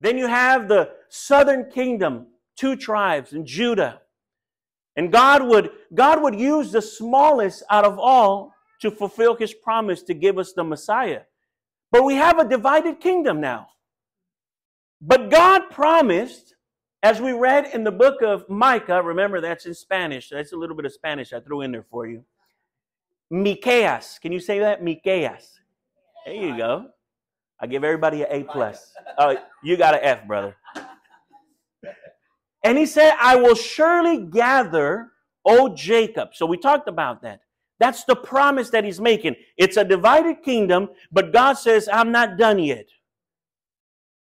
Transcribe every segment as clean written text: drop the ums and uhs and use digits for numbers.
Then you have the southern kingdom, 2 tribes in Judah. And God would use the smallest out of all to fulfill his promise to give us the Messiah. But we have a divided kingdom now. But God promised, as we read in the book of Micah, remember that's in Spanish. That's a little bit of Spanish I threw in there for you. Miqueas. Can you say that? Miqueas. There you go. I give everybody an A+. Oh, you got an F, brother. And he said, I will surely gather, O Jacob. So we talked about that. That's the promise that he's making. It's a divided kingdom, but God says, I'm not done yet.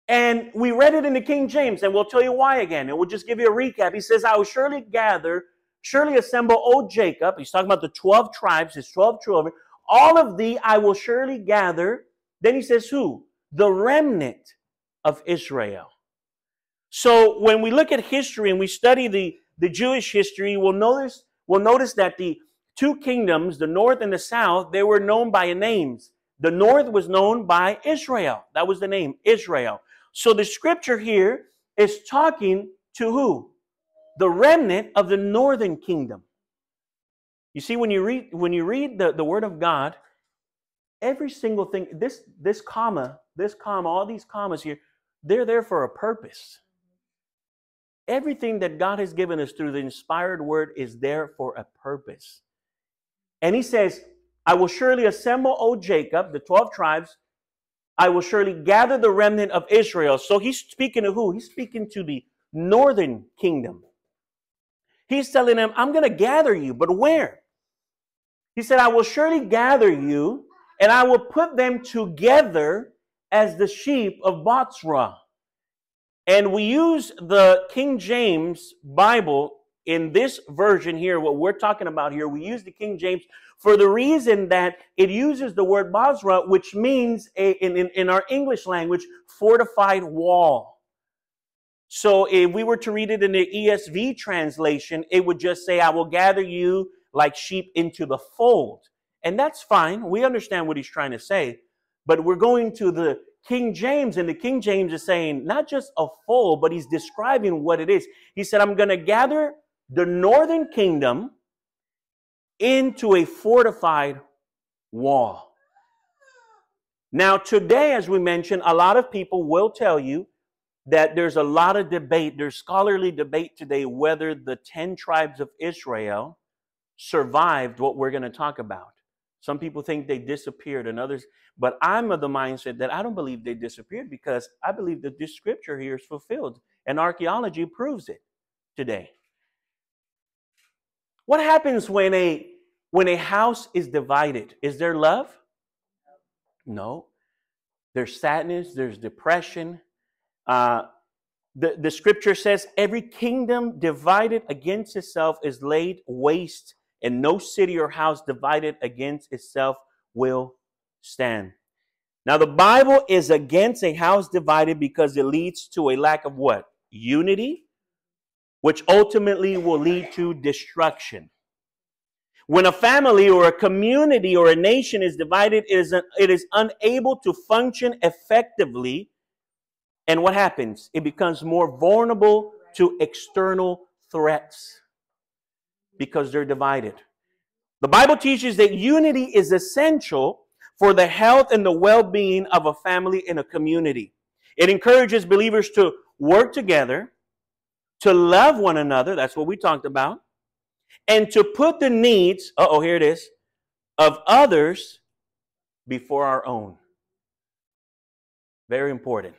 And we read it in the King James, and we'll tell you why again. And we'll just give you a recap. He says, I will surely gather, surely assemble, O Jacob. He's talking about the 12 tribes, his 12 children. All of thee I will surely gather. Then he says, who? The remnant of Israel. So when we look at history and we study the Jewish history, we'll notice that the 2 kingdoms, the north and the south, they were known by names. The north was known by Israel. That was the name, Israel. So the scripture here is talking to who? The remnant of the northern kingdom. You see, when you read the word of God, every single thing, this comma, all these commas here, they're there for a purpose. Everything that God has given us through the inspired word is there for a purpose. And he says, I will surely assemble, O Jacob, the 12 tribes. I will surely gather the remnant of Israel. So he's speaking to who? He's speaking to the northern kingdom. He's telling them, I'm going to gather you, but where? He said, I will surely gather you, and I will put them together as the sheep of Bozrah. And we use the King James Bible in this version here, what we're talking about here, we use the King James for the reason that it uses the word Bozrah, which means, in our English language, fortified wall. So if we were to read it in the ESV translation, it would just say, I will gather you like sheep into the fold. And that's fine. We understand what he's trying to say. But we're going to the King James, and the King James is saying not just a fold, but he's describing what it is. He said, I'm going to gather the northern kingdom into a fortified wall. Now, today, as we mentioned, a lot of people will tell you that there's a lot of debate. There's scholarly debate today whether the 10 tribes of Israel survived what we're going to talk about. Some people think they disappeared and others, but I'm of the mindset that I don't believe they disappeared, because I believe that this scripture here is fulfilled and archaeology proves it today. What happens when a house is divided? Is there love? No. There's sadness, there's depression. The scripture says every kingdom divided against itself is laid waste, and no city or house divided against itself will stand. Now, the Bible is against a house divided because it leads to a lack of what? Unity, which ultimately will lead to destruction. When a family or a community or a nation is divided, it is unable to function effectively. And what happens? It becomes more vulnerable to external threats, because they're divided. The Bible teaches that unity is essential for the health and the well-being of a family and a community. It encourages believers to work together, to love one another, that's what we talked about, and to put the needs, here it is, of others before our own. Very important.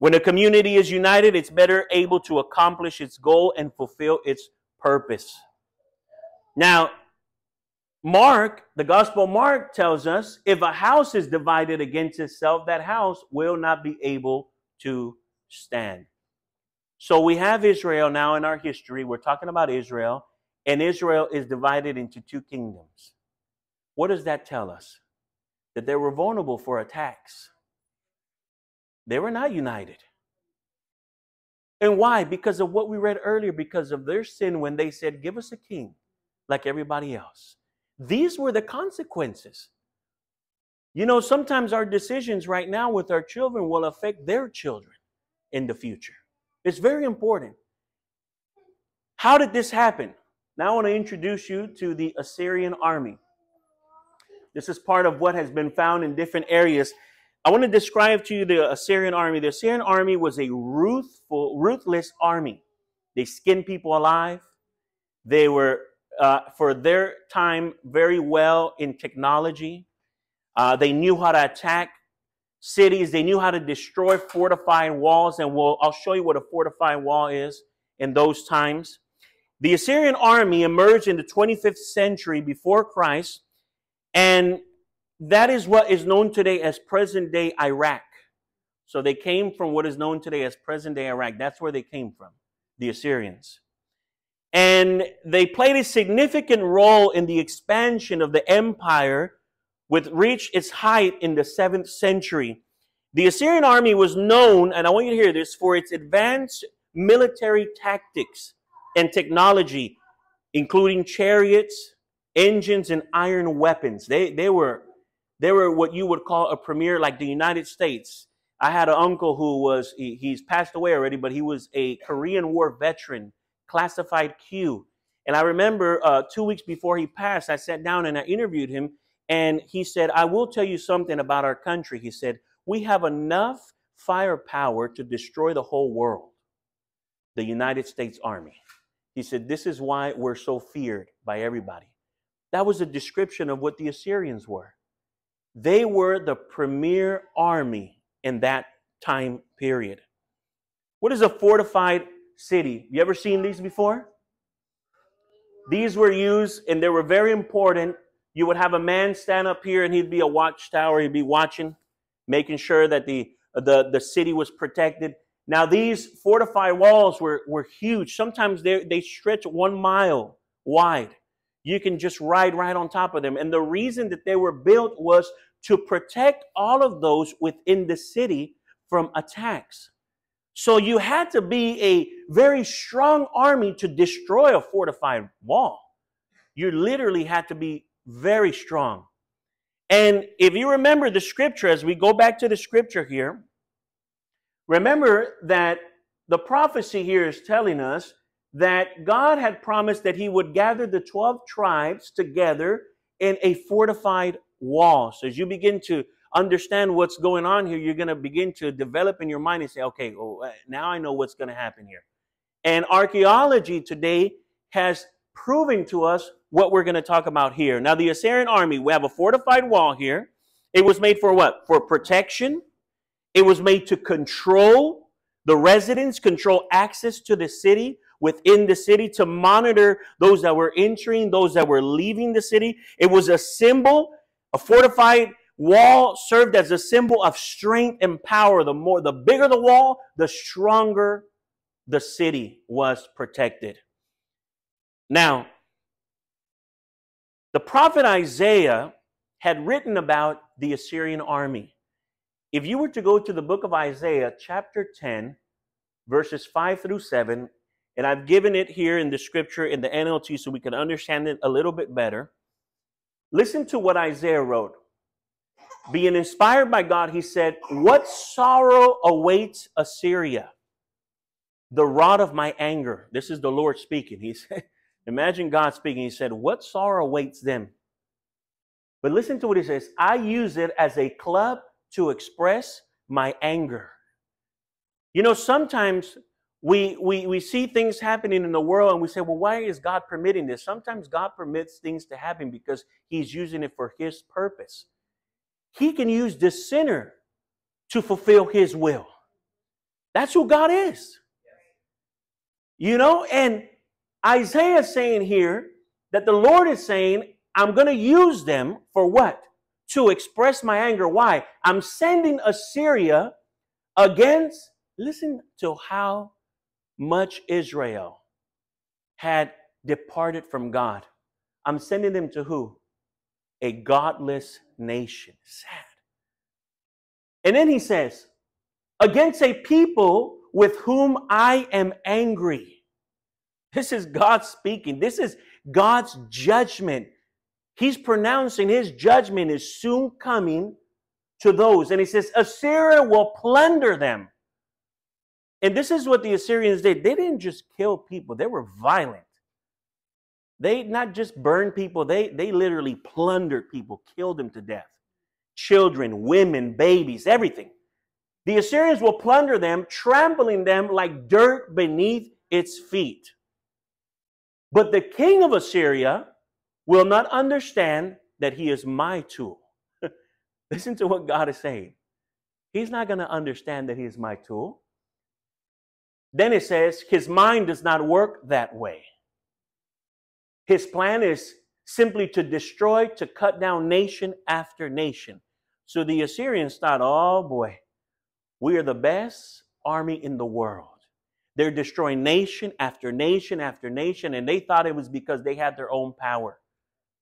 When a community is united, it's better able to accomplish its goal and fulfill its purpose. Now, Mark, the Gospel of Mark tells us, if a house is divided against itself, that house will not be able to stand. So we have Israel now in our history. We're talking about Israel, and Israel is divided into 2 kingdoms. What does that tell us? That they were vulnerable for attacks. They were not united. And why? Because of what we read earlier, because of their sin when they said, give us a king like everybody else. These were the consequences. You know, sometimes our decisions right now with our children will affect their children in the future. It's very important. How did this happen? Now I want to introduce you to the Assyrian army. This is part of what has been found in different areas. I want to describe to you the Assyrian army. The Assyrian army was a ruthless army. They skinned people alive. They were, for their time, very well in technology. They knew how to attack cities. They knew how to destroy fortified walls. And I'll show you what a fortified wall is in those times. The Assyrian army emerged in the 25th century before Christ, and that is what is known today as present-day Iraq. So they came from what is known today as present-day Iraq. That's where they came from, the Assyrians. And they played a significant role in the expansion of the empire, which reached its height in the 7th century. The Assyrian army was known, and I want you to hear this, for its advanced military tactics and technology, including chariots, engines, and iron weapons. They were what you would call a premier, like the United States. I had an uncle who was, he's passed away already, but he was a Korean War veteran, classified Q. And I remember 2 weeks before he passed, I sat down and I interviewed him. And he said, I will tell you something about our country. He said, we have enough firepower to destroy the whole world, the United States Army. He said, this is why we're so feared by everybody. That was a description of what the Assyrians were. They were the premier army in that time period. What is a fortified city? You ever seen these before? These were used, and they were very important. You would have a man stand up here, and he'd be a watchtower. He'd be watching, making sure that the city was protected. Now, these fortified walls were huge. Sometimes they stretch 1 mile wide. You can just ride right on top of them. And the reason that they were built was to protect all of those within the city from attacks. So you had to be a very strong army to destroy a fortified wall. You literally had to be very strong. And if you remember the scripture, as we go back to the scripture here, remember that the prophecy here is telling us that God had promised that he would gather the 12 tribes together in a fortified wall. So as you begin to understand what's going on here, you're going to begin to develop in your mind and say, okay, well, now I know what's going to happen here. And archaeology today has proven to us what we're going to talk about here. Now, the Assyrian army, we have a fortified wall here. It was made for what? For protection. It was made to control the residents, control access to the city, within the city, to monitor those that were entering, those that were leaving the city. It was a symbol. A fortified wall served as a symbol of strength and power. The bigger the wall, the stronger the city was protected. Now, the prophet Isaiah had written about the Assyrian army. If you were to go to the book of Isaiah, chapter 10, verses 5 through 7, and I've given it here in the scripture in the NLT so we can understand it a little bit better. Listen to what Isaiah wrote. Being inspired by God, he said, what sorrow awaits Assyria, the rod of my anger. This is the Lord speaking. He said, imagine God speaking. He said, what sorrow awaits them? But listen to what he says. I use it as a club to express my anger. You know, sometimes we see things happening in the world and we say, well, why is God permitting this? Sometimes God permits things to happen because he's using it for his purpose. He can use this sinner to fulfill his will. That's who God is. You know, and Isaiah is saying here that the Lord is saying, I'm going to use them for what? To express my anger. Why? I'm sending Assyria against, listen to how much Israel had departed from God. I'm sending them to who? A godless nation. Sad. And then he says, against a people with whom I am angry. This is God speaking. This is God's judgment. He's pronouncing his judgment is soon coming to those. And he says, Assyria will plunder them. And this is what the Assyrians did. They didn't just kill people. They were violent. They not just burned people. They literally plundered people, killed them to death. Children, women, babies, everything. The Assyrians will plunder them, trampling them like dirt beneath its feet. But the king of Assyria will not understand that he is my tool. Listen to what God is saying. He's not going to understand that he is my tool. Then it says, his mind does not work that way. His plan is simply to destroy, to cut down nation after nation. So the Assyrians thought, oh boy, we are the best army in the world. They're destroying nation after nation after nation, and they thought it was because they had their own power.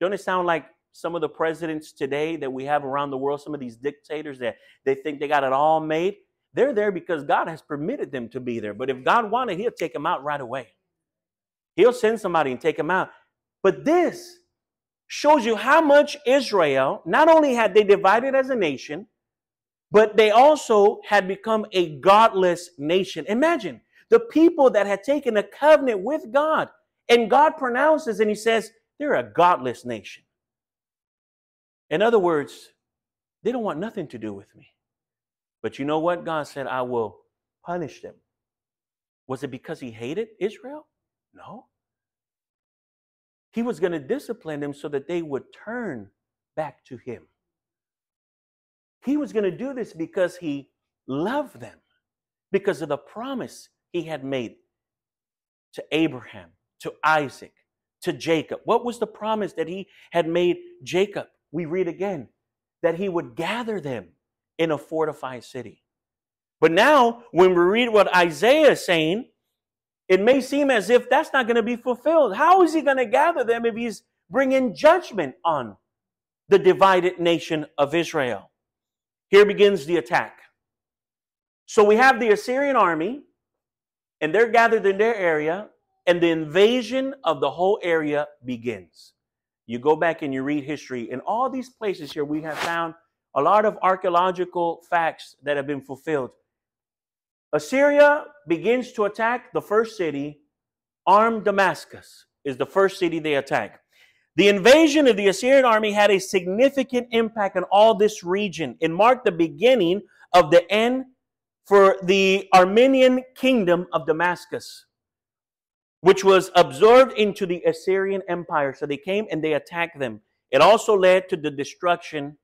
Don't it sound like some of the presidents today that we have around the world, some of these dictators that they think they got it all made? They're there because God has permitted them to be there. But if God wanted, he'll take them out right away. He'll send somebody and take them out. But this shows you how much Israel, not only had they divided as a nation, but they also had become a godless nation. Imagine the people that had taken a covenant with God, and God pronounces and he says, they're a godless nation. In other words, they don't want nothing to do with me. But you know what? God said, I will punish them. Was it because he hated Israel? No. He was going to discipline them so that they would turn back to him. He was going to do this because he loved them, because of the promise he had made to Abraham, to Isaac, to Jacob. What was the promise that he had made Jacob? We read again that he would gather them in a fortified city. But now, when we read what Isaiah is saying, it may seem as if that's not going to be fulfilled. How is he going to gather them if he's bringing judgment on the divided nation of Israel? Here begins the attack. So we have the Assyrian army, and they're gathered in their area, and the invasion of the whole area begins. You go back and you read history. In all these places here, we have found a lot of archaeological facts that have been fulfilled. Assyria begins to attack the first city. Armed Damascus is the first city they attack. The invasion of the Assyrian army had a significant impact on all this region. It marked the beginning of the end for the Armenian kingdom of Damascus, which was absorbed into the Assyrian Empire. So they came and they attacked them. It also led to the destruction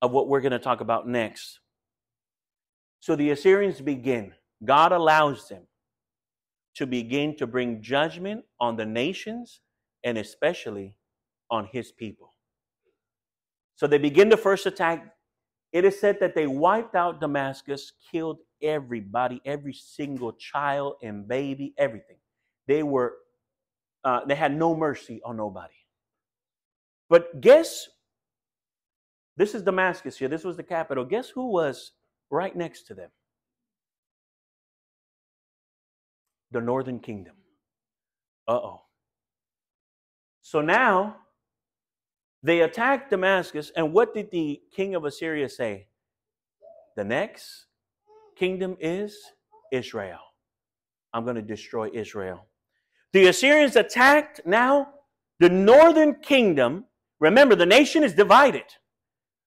of what we're going to talk about next. So the Assyrians begin. God allows them to begin to bring judgment on the nations and especially on his people. So they begin the first attack. It is said that they wiped out Damascus, killed everybody, every single child and baby, everything. They had no mercy on nobody. But guess, this is Damascus here. This was the capital. Guess who was right next to them? The northern kingdom. Uh-oh. So now they attacked Damascus, and what did the king of Assyria say? The next kingdom is Israel. I'm going to destroy Israel. The Assyrians attacked now the northern kingdom. Remember, the nation is divided.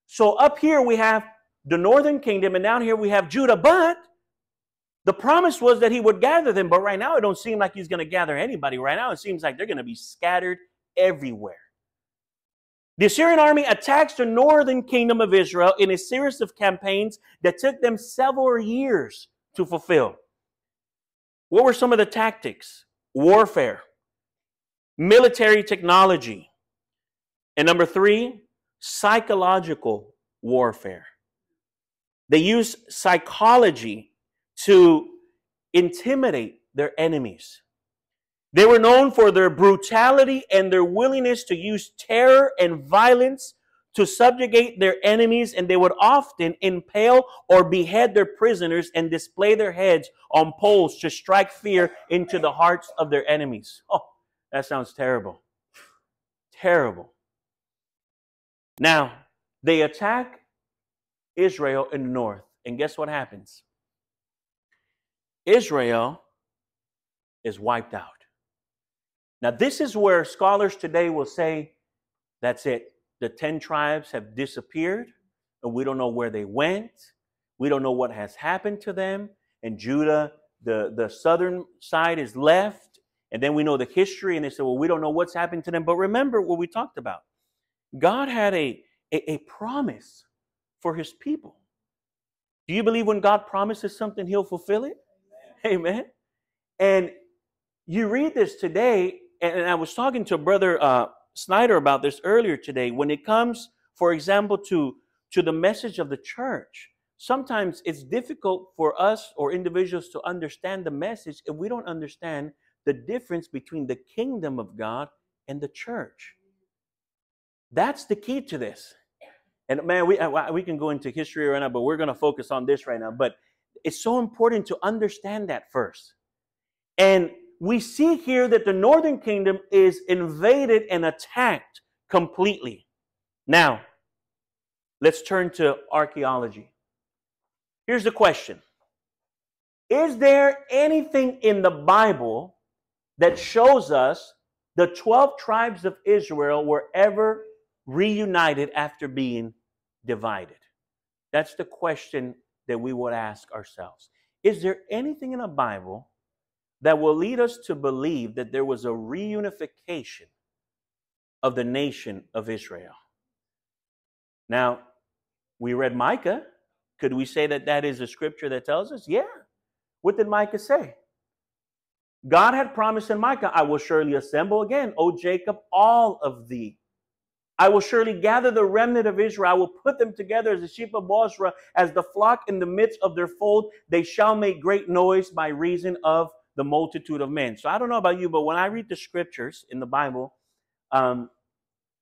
So up here we have the northern kingdom, and down here we have Judah, but the promise was that he would gather them, but right now it don't seem like he's going to gather anybody. Right now it seems like they're going to be scattered everywhere. The Assyrian army attacks the northern kingdom of Israel in a series of campaigns that took them several years to fulfill. What were some of the tactics? Warfare, military technology, and number three, psychological warfare. They use psychology to intimidate their enemies. They were known for their brutality and their willingness to use terror and violence to subjugate their enemies, and they would often impale or behead their prisoners and display their heads on poles to strike fear into the hearts of their enemies. Oh, that sounds terrible. Terrible. Now, they attack Israel in the north. And guess what happens? Israel is wiped out. Now, this is where scholars today will say, that's it. The 10 tribes have disappeared, and we don't know where they went. We don't know what has happened to them. And Judah, the southern side is left. And then we know the history, and they say, well, we don't know what's happened to them. But remember what we talked about. God had a promise for his people. Do you believe when God promises something, he'll fulfill it? Amen. And you read this today, and I was talking to Brother Snyder about this earlier today. When it comes, for example, to the message of the church, sometimes it's difficult for us or individuals to understand the message if we don't understand the difference between the kingdom of God and the church. That's the key to this. And man, we can go into history right now, but we're going to focus on this right now. But it's so important to understand that first. And we see here that the northern kingdom is invaded and attacked completely. Now, let's turn to archaeology. Here's the question. Is there anything in the Bible that shows us the 12 tribes of Israel were ever reunited after being divided? That's the question that we would ask ourselves. Is there anything in the Bible that will lead us to believe that there was a reunification of the nation of Israel? Now, we read Micah. Could we say that that is a scripture that tells us? Yeah. What did Micah say? God had promised in Micah, I will surely assemble again, O Jacob, all of thee. I will surely gather the remnant of Israel. I will put them together as the sheep of Bozrah, as the flock in the midst of their fold. They shall make great noise by reason of the multitude of men. So I don't know about you, but when I read the scriptures in the Bible, I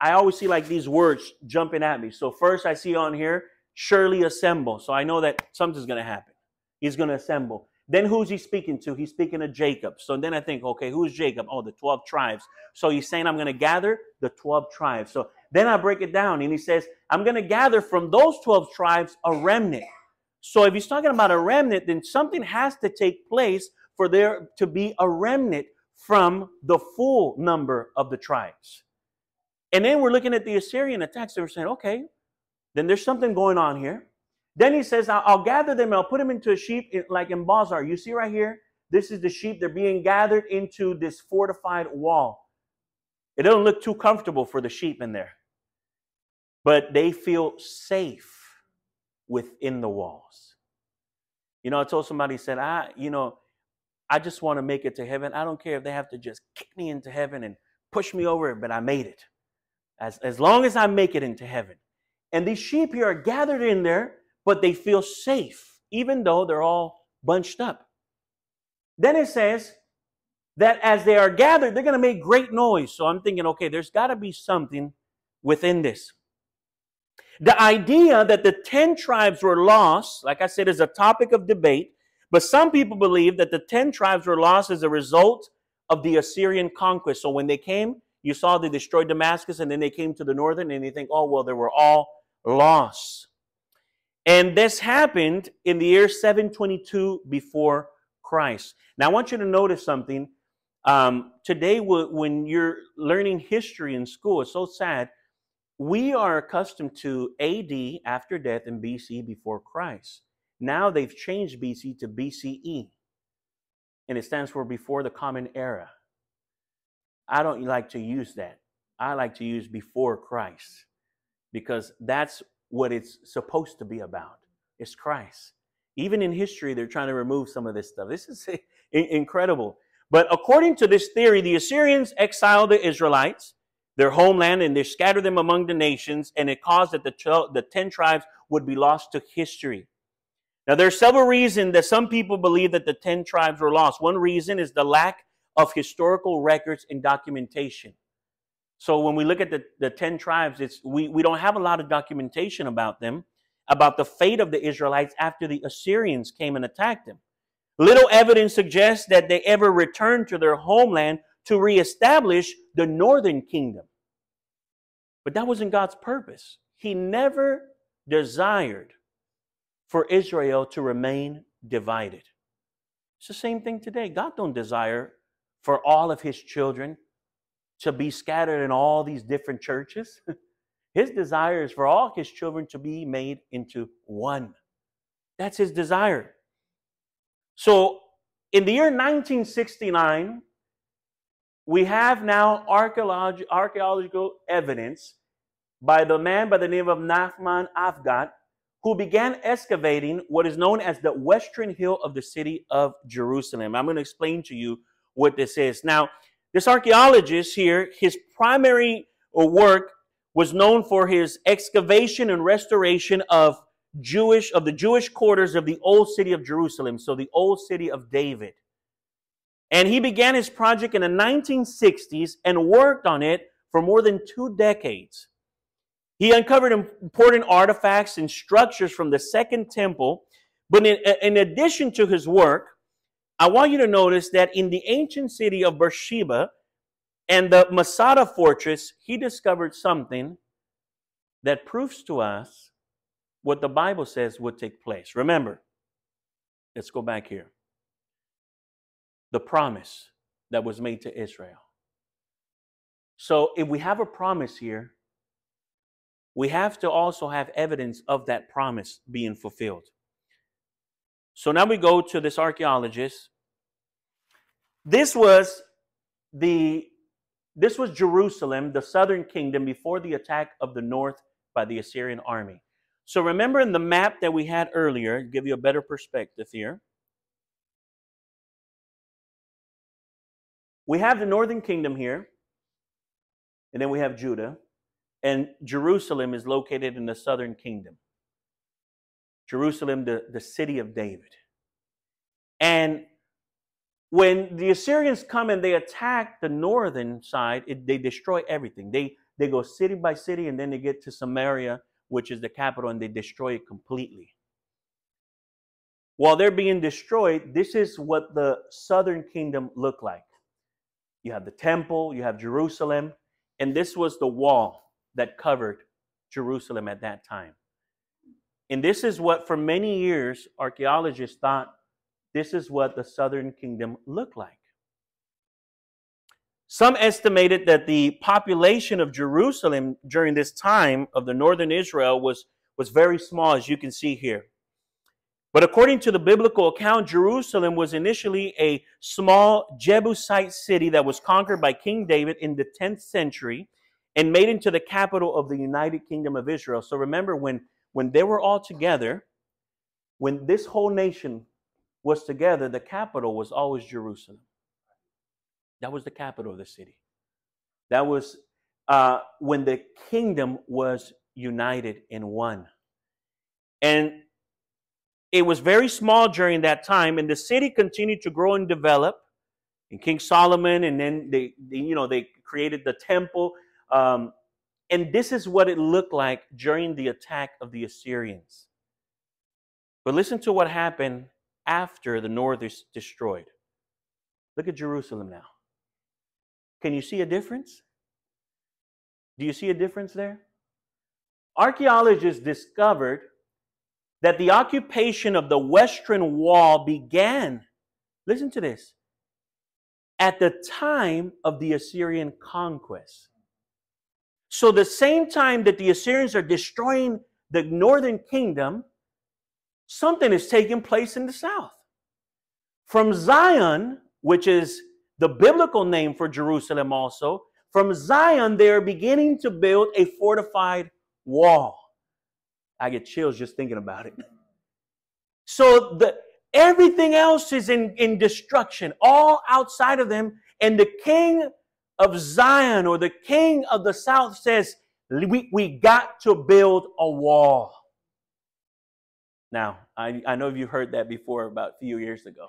always see like these words jumping at me. So first I see on here, surely assemble. So I know that something's going to happen. He's going to assemble. Then who's he speaking to? He's speaking to Jacob. So then I think, okay, who's Jacob? Oh, the 12 tribes. So he's saying, I'm going to gather the 12 tribes. So then I break it down and he says, I'm going to gather from those 12 tribes a remnant. So if he's talking about a remnant, then something has to take place for there to be a remnant from the full number of the tribes. And then we're looking at the Assyrian attacks and we're saying, okay, then there's something going on here. Then he says, I'll gather them and I'll put them into a sheep, like in Bozrah. You see right here, this is the sheep. They're being gathered into this fortified wall. It doesn't look too comfortable for the sheep in there, but they feel safe within the walls. You know, I told somebody, said, I just want to make it to heaven. I don't care if they have to just kick me into heaven and push me over, but I made it. As long as I make it into heaven. And these sheep here are gathered in there, but they feel safe, even though they're all bunched up. Then it says that as they are gathered, they're going to make great noise. So I'm thinking, okay, there's got to be something within this. The idea that the 10 tribes were lost, like I said, is a topic of debate. But some people believe that the 10 tribes were lost as a result of the Assyrian conquest. So when they came, you saw they destroyed Damascus, and then they came to the northern, and they think, oh, well, they were all lost. And this happened in the year 722 before Christ. Now, I want you to notice something. Today, when you're learning history in school, it's so sad. We are accustomed to AD, after death, and BC, before Christ. Now they've changed BC to BCE, and it stands for before the common era. I don't like to use that. I like to use before Christ, because that's what it's supposed to be about. It's Christ. Even in history, they're trying to remove some of this stuff. This is incredible. But according to this theory, the Assyrians exiled the Israelites, their homeland, and they scattered them among the nations, and it caused that the 10 tribes would be lost to history. Now, there are several reasons that some people believe that the 10 tribes were lost. One reason is the lack of historical records and documentation. So when we look at the 10 tribes, we don't have a lot of documentation about them, about the fate of the Israelites after the Assyrians came and attacked them. Little evidence suggests that they ever returned to their homeland to reestablish the northern kingdom. But that wasn't God's purpose. He never desired for Israel to remain divided. It's the same thing today. God don't desire for all of his children to be scattered in all these different churches. His desire is for all his children to be made into one. That's his desire. So in the year 1969, we have now archaeological evidence by the man by the name of Nahman Avigad, who began excavating what is known as the western hill of the city of Jerusalem. I'm going to explain to you what this is. Now, this archaeologist here, his primary work was known for his excavation and restoration of the Jewish quarters of the old city of Jerusalem, so the old city of David. And he began his project in the 1960s and worked on it for more than 2 decades. He uncovered important artifacts and structures from the Second Temple. But in addition to his work, I want you to notice that in the ancient city of Beersheba and the Masada fortress, he discovered something that proves to us what the Bible says would take place. Remember, let's go back here. The promise that was made to Israel. So if we have a promise here, we have to also have evidence of that promise being fulfilled. So now we go to this archaeologist. This was Jerusalem, the southern kingdom, before the attack of the north by the Assyrian army. So remember in the map that we had earlier, give you a better perspective here. We have the northern kingdom here, and then we have Judah. And Jerusalem is located in the southern kingdom. Jerusalem, the city of David. And when the Assyrians come and they attack the northern side, they destroy everything. They go city by city, and then they get to Samaria, which is the capital, and they destroy it completely. While they're being destroyed, this is what the southern kingdom looked like. You have the temple, you have Jerusalem, and this was the wall that covered Jerusalem at that time. And this is what, for many years, archaeologists thought this is what the southern kingdom looked like. Some estimated that the population of Jerusalem during this time of the northern Israel was very small, as you can see here. But according to the biblical account, Jerusalem was initially a small Jebusite city that was conquered by King David in the 10th century and made into the capital of the United Kingdom of Israel. So remember, when they were all together, when this whole nation was together, the capital was always Jerusalem. That was the capital of the city. That was when the kingdom was united in one. And it was very small during that time, and the city continued to grow and develop. And King Solomon, and then they created the temple. And this is what it looked like during the attack of the Assyrians. But listen to what happened after the north is destroyed. Look at Jerusalem now. Can you see a difference? Do you see a difference there? Archaeologists discovered that the occupation of the western wall began, listen to this, at the time of the Assyrian conquest. So the same time that the Assyrians are destroying the northern kingdom, something is taking place in the south. From Zion, which is the biblical name for Jerusalem also, from Zion they are beginning to build a fortified wall. I get chills just thinking about it. So everything else is in destruction, all outside of them, and the king of Zion, or the king of the south, says, we got to build a wall. Now, I know you've heard that before about a few years ago.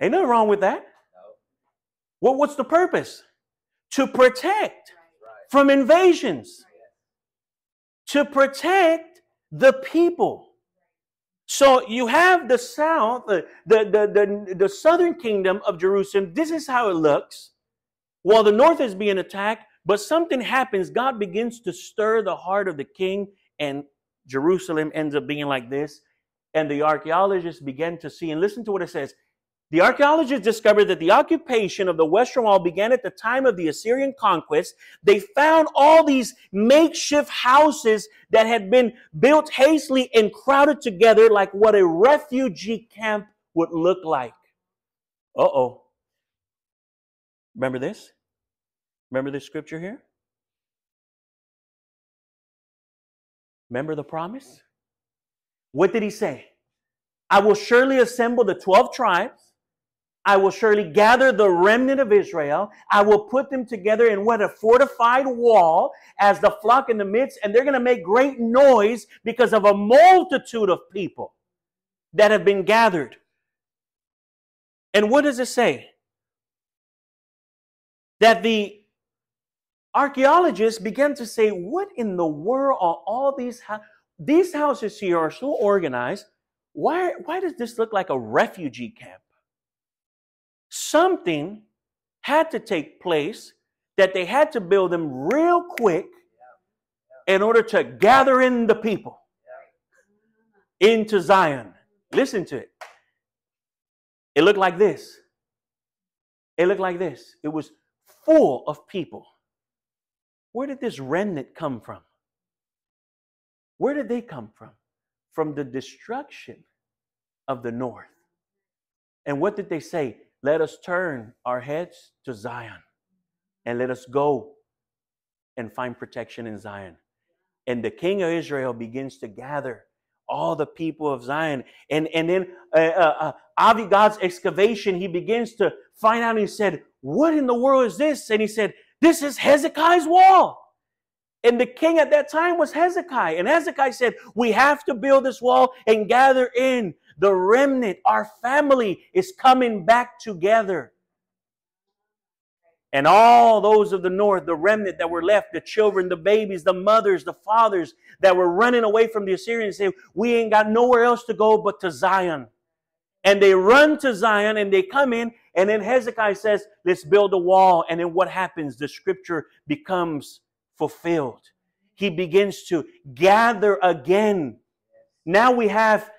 Ain't nothing wrong with that. Well, what's the purpose? To protect from invasions. To protect the people. So you have the south, the southern kingdom of Jerusalem. This is how it looks. While the north is being attacked, But something happens. God begins to stir the heart of the king, and Jerusalem ends up being like this. And the archaeologists began to see, and listen to what it says. The archaeologists discovered that the occupation of the Western Wall began at the time of the Assyrian conquest. They found all these makeshift houses that had been built hastily and crowded together like what a refugee camp would look like. Uh-oh. Remember this? Remember this scripture here? Remember the promise? What did he say? I will surely assemble the 12 tribes. I will surely gather the remnant of Israel. I will put them together in what? A fortified wall, as the flock in the midst, and they're going to make great noise because of a multitude of people that have been gathered. And what does it say? That the archaeologists began to say, what in the world are all these houses here are so organized? Why does this look like a refugee camp? Something had to take place that they had to build them real quick in order to gather in the people into Zion. Listen to it. It looked like this. It looked like this. It was full of people. Where did this remnant come from? Where did they come from? From the destruction of the north. And what did they say? Let us turn our heads to Zion, and let us go and find protection in Zion. And the king of Israel begins to gather all the people of Zion. And then Avigad's excavation, he begins to find out, and he said, what in the world is this? And he said, this is Hezekiah's wall. And the king at that time was Hezekiah. And Hezekiah said, we have to build this wall and gather in the remnant. Our family is coming back together. And all those of the north, the remnant that were left, the children, the babies, the mothers, the fathers that were running away from the Assyrians, said, we ain't got nowhere else to go but to Zion. And they run to Zion, and they come in, and then Hezekiah says, let's build a wall. And then what happens? The scripture becomes fulfilled. He begins to gather again. Now we have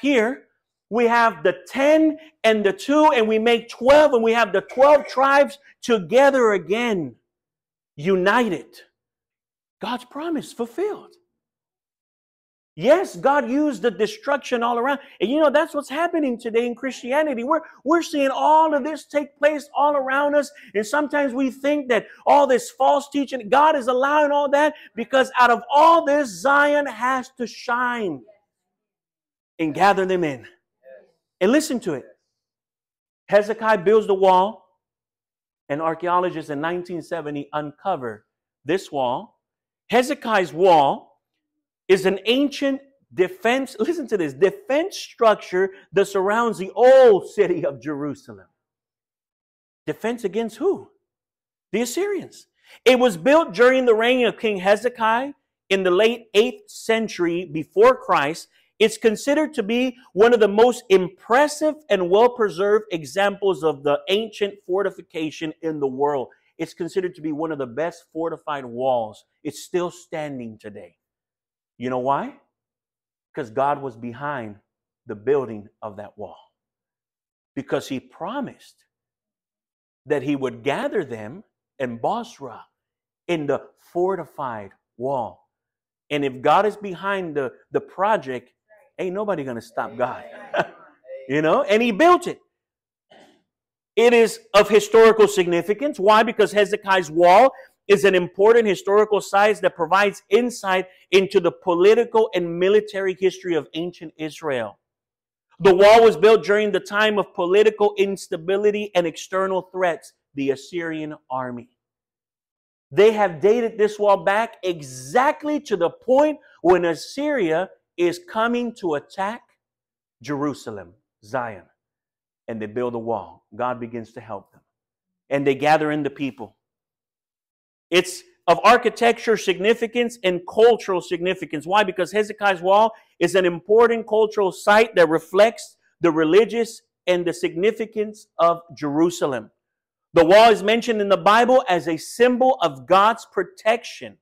here, we have the 10 and the 2, and we make 12, and we have the 12 tribes together again, united. God's promise fulfilled. Yes, God used the destruction all around. And you know, that's what's happening today in Christianity. We're seeing all of this take place all around us. And sometimes we think that all this false teaching, God is allowing all that because out of all this, Zion has to shine and gather them in. And listen to it. Hezekiah builds the wall, and archaeologists in 1970 uncover this wall. Hezekiah's wall is an ancient defense, listen to this, defense structure that surrounds the old city of Jerusalem. Defense against who? The Assyrians. It was built during the reign of King Hezekiah in the late 8th century before Christ. It's considered to be one of the most impressive and well-preserved examples of the ancient fortification in the world. It's considered to be one of the best fortified walls. It's still standing today. You know why? Because God was behind the building of that wall. Because he promised that he would gather them in Bozrah, in the fortified wall. And if God is behind the project, ain't nobody going to stop God. You know? And he built it. It is of historical significance. Why? Because Hezekiah's wall is an important historical site that provides insight into the political and military history of ancient Israel. The wall was built during the time of political instability and external threats, the Assyrian army. They have dated this wall back exactly to the point when Assyria is coming to attack Jerusalem, Zion. And they build a wall. God begins to help them. And they gather in the people. It's of architecture significance and cultural significance. Why? Because Hezekiah's wall is an important cultural site that reflects the religious and the significance of Jerusalem. The wall is mentioned in the Bible as a symbol of God's protection,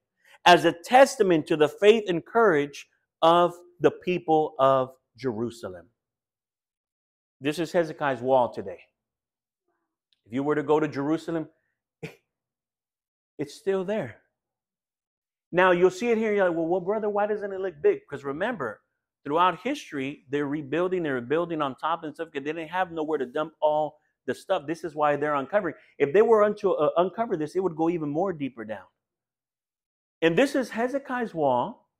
as a testament to the faith and courage of the people of Jerusalem. This is Hezekiah's wall today. If you were to go to Jerusalem, it's still there. Now, you'll see it here, you're like, well, brother, why doesn't it look big? Because remember, throughout history, they're rebuilding on top and stuff because they didn't have nowhere to dump all the stuff. This is why they're uncovering. If they were to uncover this, it would go even more deeper down. And this is Hezekiah's wall.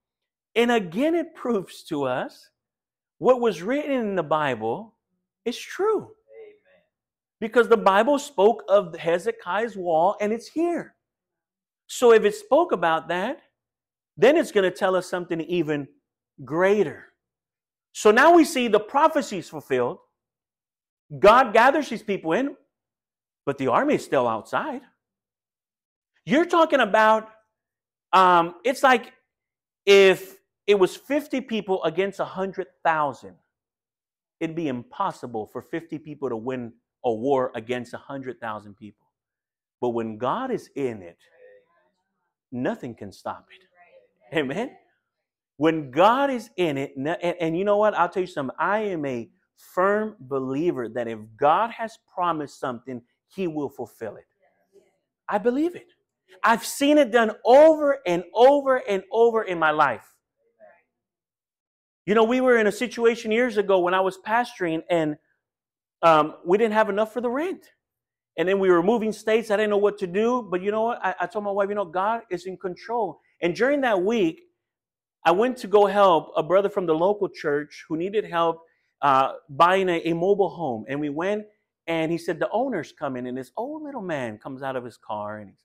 And again, it proves to us what was written in the Bible is true. Amen. Because the Bible spoke of Hezekiah's wall, and it's here. So if it spoke about that, then it's going to tell us something even greater. So now we see the prophecies fulfilled. God gathers his people in, but the army is still outside. You're talking about, it's like if it was 50 people against 100,000, it'd be impossible for 50 people to win a war against 100,000 people. But when God is in it, nothing can stop it. Amen? When God is in it, and you know what? I'll tell you something. I am a firm believer that if God has promised something, he will fulfill it. I believe it. I've seen it done over and over and over in my life. You know, we were in a situation years ago when I was pastoring, and we didn't have enough for the rent. And then we were moving states. I didn't know what to do. But you know what? I told my wife, you know, God is in control. And during that week, I went to go help a brother from the local church who needed help buying a mobile home. And we went, and he said, the owner's coming. And this old little man comes out of his car, and he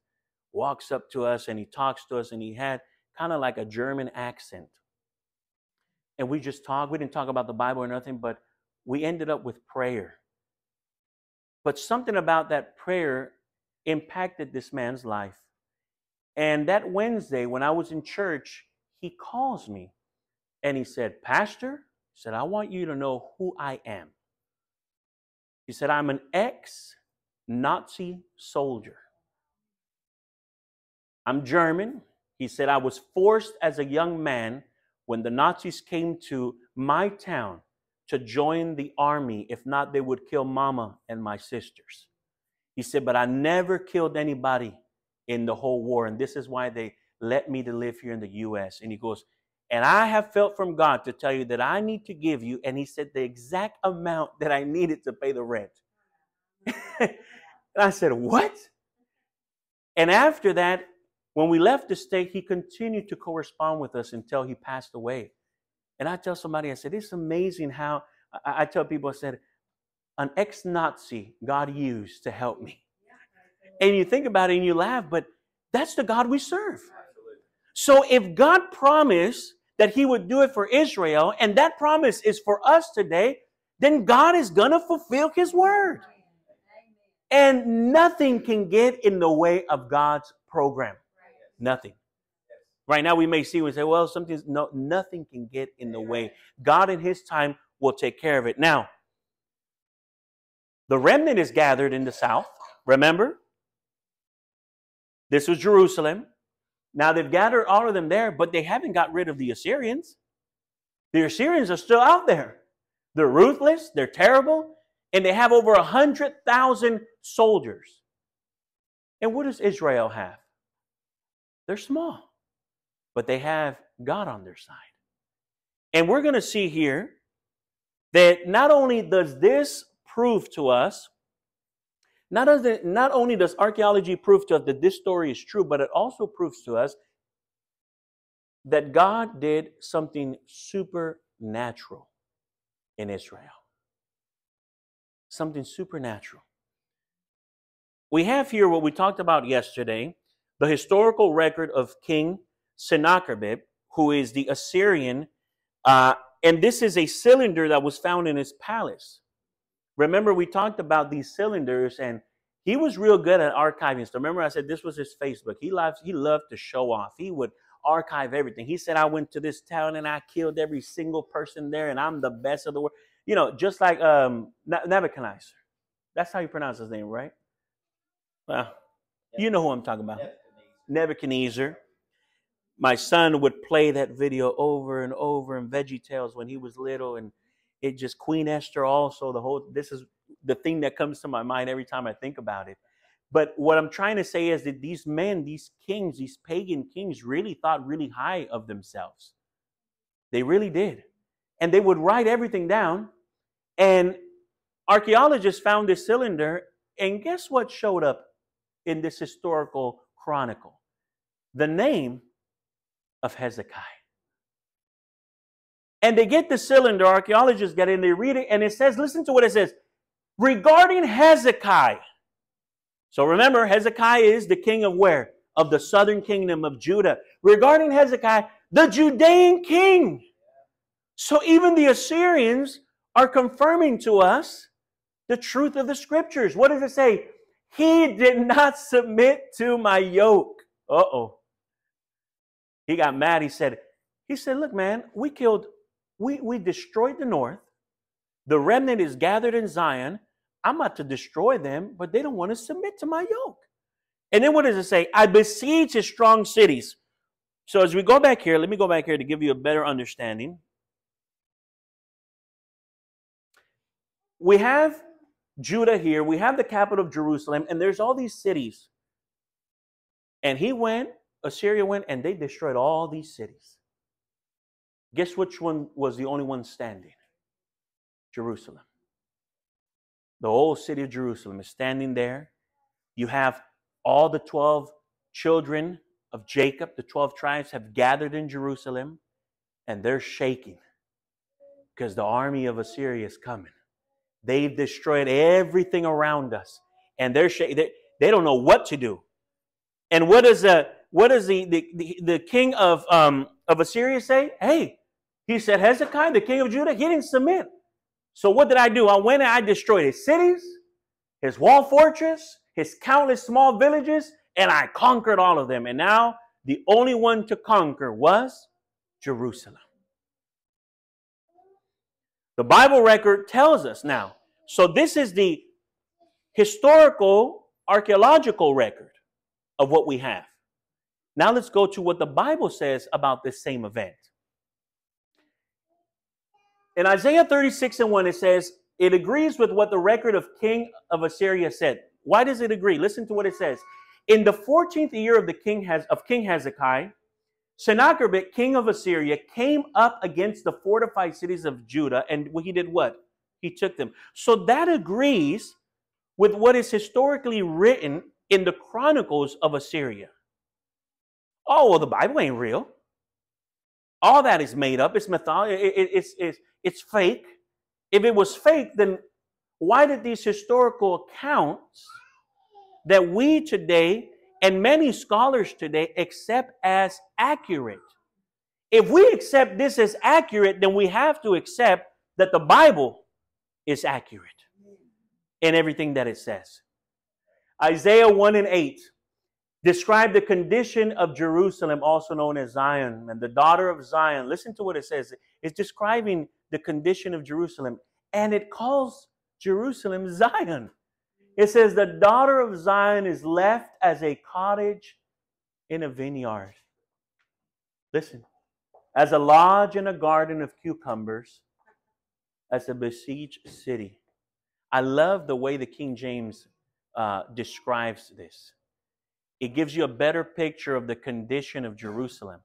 walks up to us, and he talks to us, and he had kind of like a German accent. And we just talked. We didn't talk about the Bible or nothing, but we ended up with prayer. But something about that prayer impacted this man's life. And that Wednesday, when I was in church, he calls me and he said, Pastor, he said, I want you to know who I am. He said, I'm an ex-Nazi soldier. I'm German. He said, I was forced as a young man when the Nazis came to my town to join the army. If not, they would kill mama and my sisters. He said, but I never killed anybody in the whole war. And this is why they let me to live here in the U.S. And he goes, and I have felt from God to tell you that I need to give you, and he said the exact amount that I needed to pay the rent. And I said, what? And after that, when we left the state, he continued to correspond with us until he passed away. And I tell somebody, I said, it's amazing how, I tell people, I said, an ex-Nazi God used to help me. And you think about it and you laugh, but that's the God we serve. So if God promised that he would do it for Israel, and that promise is for us today, then God is going to fulfill his word. And nothing can get in the way of God's program. Nothing. Right now we may see and say, well, something's, no, nothing can get in the way. God in his time will take care of it. Now, the remnant is gathered in the south. Remember? This was Jerusalem. Now they've gathered all of them there, but they haven't got rid of the Assyrians. The Assyrians are still out there. They're ruthless. They're terrible. And they have over 100,000 soldiers. And what does Israel have? They're small, but they have God on their side. And we're going to see here that not only does this prove to us, not only does archaeology prove to us that this story is true, but it also proves to us that God did something supernatural in Israel. Something supernatural. We have here what we talked about yesterday, the historical record of King Sennacherib, who is the Assyrian, and this is a cylinder that was found in his palace. Remember, we talked about these cylinders, and he was real good at archiving stuff. Remember, I said this was his Facebook. He loved to show off. He would archive everything. He said, I went to this town, and I killed every single person there, and I'm the best of the world. You know, just like Nebuchadnezzar. That's how you pronounce his name, right? Well, you know who I'm talking about. Nebuchadnezzar. My son would play that video over and over in VeggieTales when he was little, and it just Queen Esther also, the whole, this is the thing that comes to my mind every time I think about it. But what I'm trying to say is that these men, these kings, these pagan kings really thought really high of themselves. They really did. And they would write everything down. And archaeologists found this cylinder. And guess what showed up in this historical chronicle? The name of Hezekiah. And they get the cylinder, archaeologists get in, they read it, and it says, listen to what it says, regarding Hezekiah. So remember, Hezekiah is the king of where? Of the southern kingdom of Judah. Regarding Hezekiah, the Judean king. So even the Assyrians are confirming to us the truth of the scriptures. What does it say? He did not submit to my yoke. Uh-oh. He got mad. He said, look, man, we destroyed the north. The remnant is gathered in Zion. I'm about to destroy them, but they don't want to submit to my yoke. And then what does it say? I besiege his strong cities. So as we go back here, let me go back here to give you a better understanding. We have Judah here. We have the capital of Jerusalem, and there's all these cities. And he went, Assyria went, and they destroyed all these cities. Guess which one was the only one standing? Jerusalem. The old city of Jerusalem is standing there. You have all the 12 children of Jacob, the 12 tribes have gathered in Jerusalem, and they're shaking because the army of Assyria is coming. They've destroyed everything around us, and they're shaking. They don't know what to do. And what does the king of Assyria say? Hey, he said, Hezekiah, the king of Judah, he didn't submit. So what did I do? I went and I destroyed his cities, his wall fortress, his countless small villages, and I conquered all of them. And now the only one to conquer was Jerusalem. The Bible record tells us now. So this is the historical, archaeological record of what we have. Now let's go to what the Bible says about this same event. In Isaiah 36:1, it says, it agrees with what the record of king of Assyria said. Why does it agree? Listen to what it says. In the 14th year of King Hezekiah, Sennacherib, king of Assyria, came up against the fortified cities of Judah, and he did what? He took them. So that agrees with what is historically written in the chronicles of Assyria. Oh, well, the Bible ain't real. All that is made up. It's mythology. It's fake. If it was fake, then why did these historical accounts that we today and many scholars today accept as accurate? If we accept this as accurate, then we have to accept that the Bible is accurate in everything that it says. Isaiah 1:8 described the condition of Jerusalem, also known as Zion, and the daughter of Zion. Listen to what it says. It's describing the condition of Jerusalem, and it calls Jerusalem Zion. It says the daughter of Zion is left as a cottage in a vineyard. Listen, as a lodge in a garden of cucumbers, as a besieged city. I love the way the King James describes this. It gives you a better picture of the condition of Jerusalem.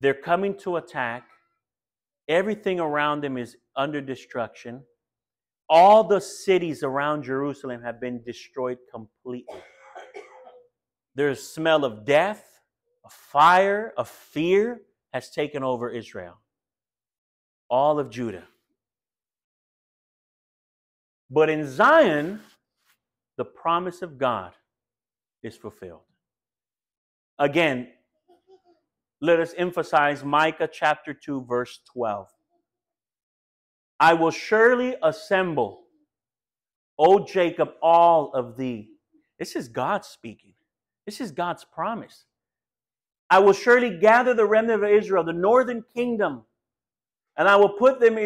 They're coming to attack. Everything around them is under destruction. All the cities around Jerusalem have been destroyed completely. There's a smell of death, of fire, of fear has taken over Israel. All of Judah. But in Zion, the promise of God is fulfilled. Again, let us emphasize Micah chapter 2, verse 12. I will surely assemble, O Jacob, all of thee. This is God speaking. This is God's promise. I will surely gather the remnant of Israel, the northern kingdom, and I will put them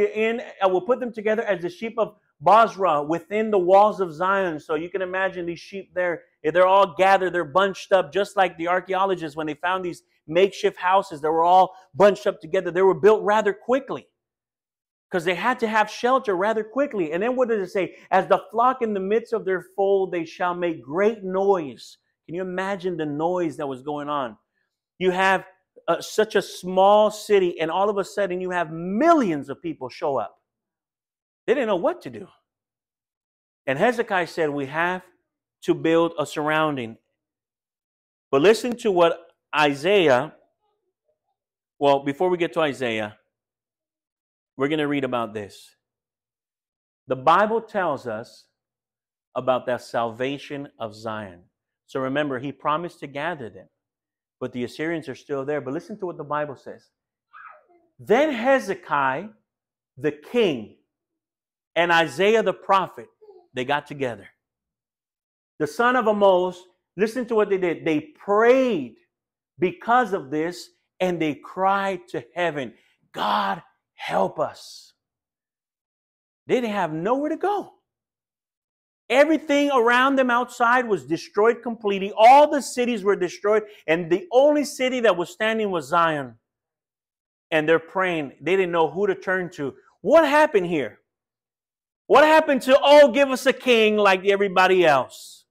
together as the sheep of Bozrah, within the walls of Zion. So you can imagine these sheep there. They're all gathered. They're bunched up, just like the archaeologists when they found these makeshift houses that were all bunched up together. They were built rather quickly because they had to have shelter rather quickly. And then what does it say? As the flock in the midst of their fold, they shall make great noise. Can you imagine the noise that was going on? You have such a small city, and all of a sudden you have millions of people show up. They didn't know what to do. And Hezekiah said, we have to build a surrounding. But listen to what Isaiah, well, before we get to Isaiah, we're going to read about this. The Bible tells us about that salvation of Zion. So remember, he promised to gather them, but the Assyrians are still there. But listen to what the Bible says. Then Hezekiah, the king, and Isaiah the prophet, they got together. The son of Amoz, listen to what they did. They prayed because of this, and they cried to heaven, God, help us. They didn't have nowhere to go. Everything around them outside was destroyed completely. All the cities were destroyed, and the only city that was standing was Zion. And they're praying. They didn't know who to turn to. What happened here? What happened to, oh, give us a king like everybody else?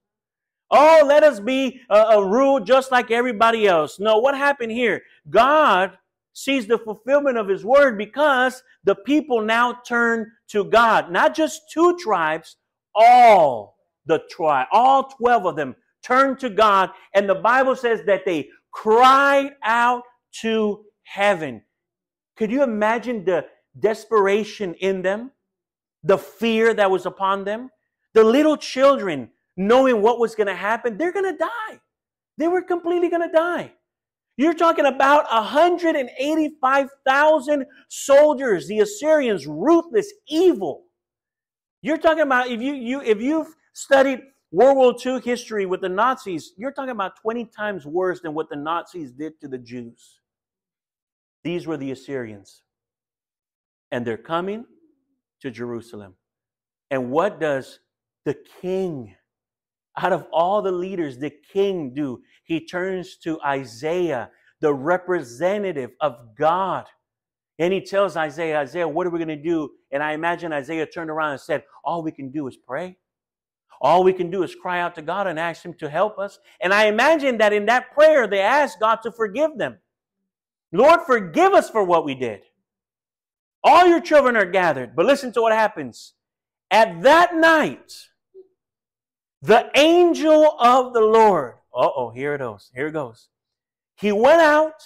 Oh, let us be ruled just like everybody else. No, what happened here? God sees the fulfillment of his word because the people now turn to God. Not just two tribes, all the tribe, all 12 of them turned to God. And the Bible says that they cried out to heaven. Could you imagine the desperation in them? The fear that was upon them, the little children knowing what was going to happen, they're going to die. They were completely going to die. You're talking about 185,000 soldiers, the Assyrians, ruthless, evil. You're talking about, if you've studied World War II history with the Nazis, you're talking about 20 times worse than what the Nazis did to the Jews. These were the Assyrians. And they're coming to Jerusalem. And what does the king, out of all the leaders, the king do? He turns to Isaiah, the representative of God. And he tells Isaiah, Isaiah, what are we going to do? And I imagine Isaiah turned around and said, all we can do is pray. All we can do is cry out to God and ask him to help us. And I imagine that in that prayer, they asked God to forgive them. Lord, forgive us for what we did. All your children are gathered. But listen to what happens. At that night, the angel of the Lord, here it goes. He went out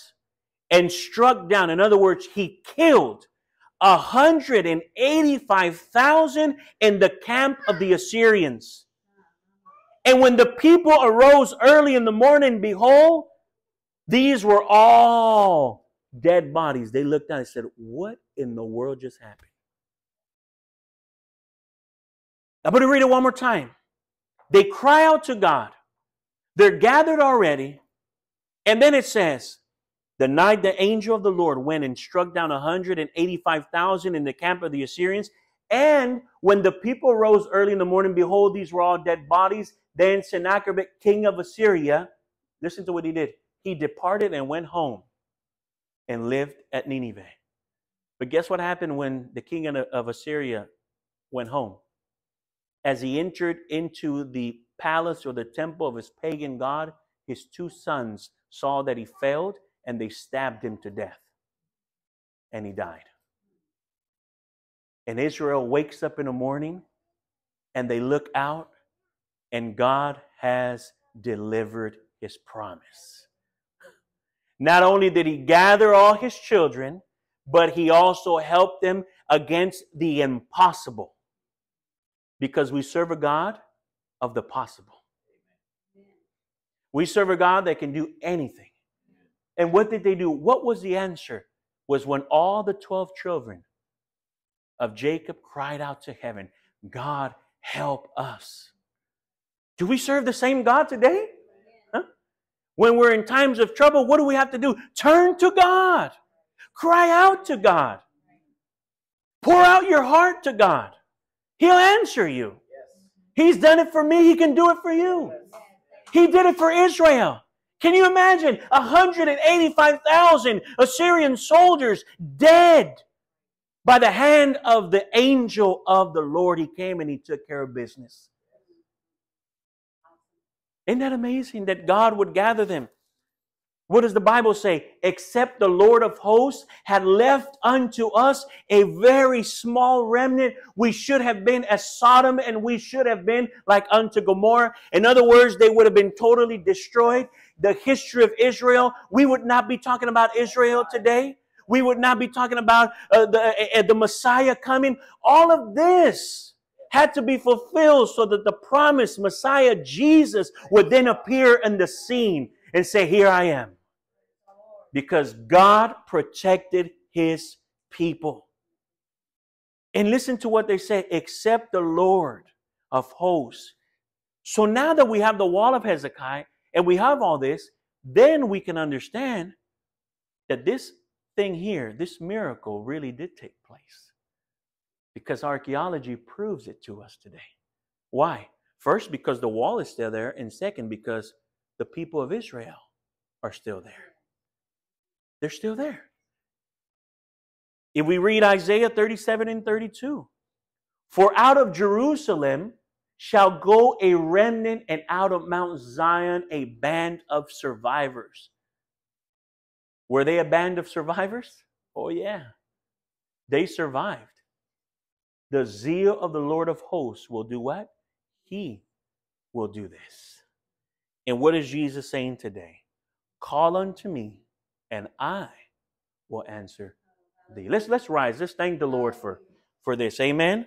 and struck down. In other words, he killed 185,000 in the camp of the Assyrians. And when the people arose early in the morning, behold, these were all dead bodies. They looked down and said, what in the world just happened? I'm going to read it one more time. They cry out to God. They're gathered already. And then it says, the night the angel of the Lord went and struck down 185,000 in the camp of the Assyrians. And when the people rose early in the morning, behold, these were all dead bodies. Then Sennacherib, king of Assyria, listen to what he did. He departed and went home and lived at Nineveh. But guess what happened when the king of Assyria went home? As he entered into the palace or the temple of his pagan god, his two sons saw that he failed, and they stabbed him to death. And he died. And Israel wakes up in the morning, and they look out, and God has delivered his promise. Not only did he gather all his children, but he also helped them against the impossible. Because we serve a God of the possible. We serve a God that can do anything. And what did they do? What was the answer? Was when all the 12 children of Jacob cried out to heaven, God, help us. Do we serve the same God today? Huh? When we're in times of trouble, what do we have to do? Turn to God. Cry out to God. Pour out your heart to God. He'll answer you. He's done it for me. He can do it for you. He did it for Israel. Can you imagine 185,000 Assyrian soldiers dead by the hand of the angel of the Lord? He came and he took care of business. Isn't that amazing that God would gather them? What does the Bible say? Except the Lord of hosts had left unto us a very small remnant, we should have been as Sodom and we should have been like unto Gomorrah. In other words, they would have been totally destroyed. The history of Israel, we would not be talking about Israel today. We would not be talking about the Messiah coming. All of this had to be fulfilled so that the promised Messiah, Jesus, would then appear in the scene and say, here I am. Because God protected his people. And listen to what they say, except the Lord of hosts. So now that we have the wall of Hezekiah and we have all this, then we can understand that this thing here, this miracle really did take place. Because archaeology proves it to us today. Why? First, because the wall is still there. And second, because the people of Israel are still there. They're still there. If we read Isaiah 37 and 32, for out of Jerusalem shall go a remnant, and out of Mount Zion a band of survivors. Were they a band of survivors? Oh yeah. They survived. The zeal of the Lord of hosts will do what? He will do this. And what is Jesus saying today? Call unto me, and I will answer thee. Let's rise. Let's thank the Lord for this. Amen.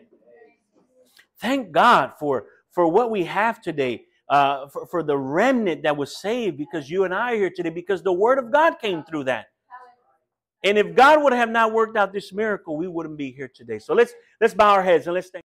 Thank God for what we have today, for the remnant that was saved, because you and I are here today, because the word of God came through that. And if God would have not worked out this miracle, we wouldn't be here today. So let's bow our heads and let's thank